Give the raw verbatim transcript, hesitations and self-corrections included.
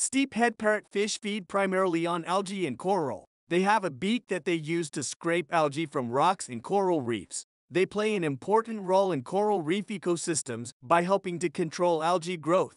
Steephead parrotfish feed primarily on algae and coral. They have a beak that they use to scrape algae from rocks and coral reefs. They play an important role in coral reef ecosystems by helping to control algae growth.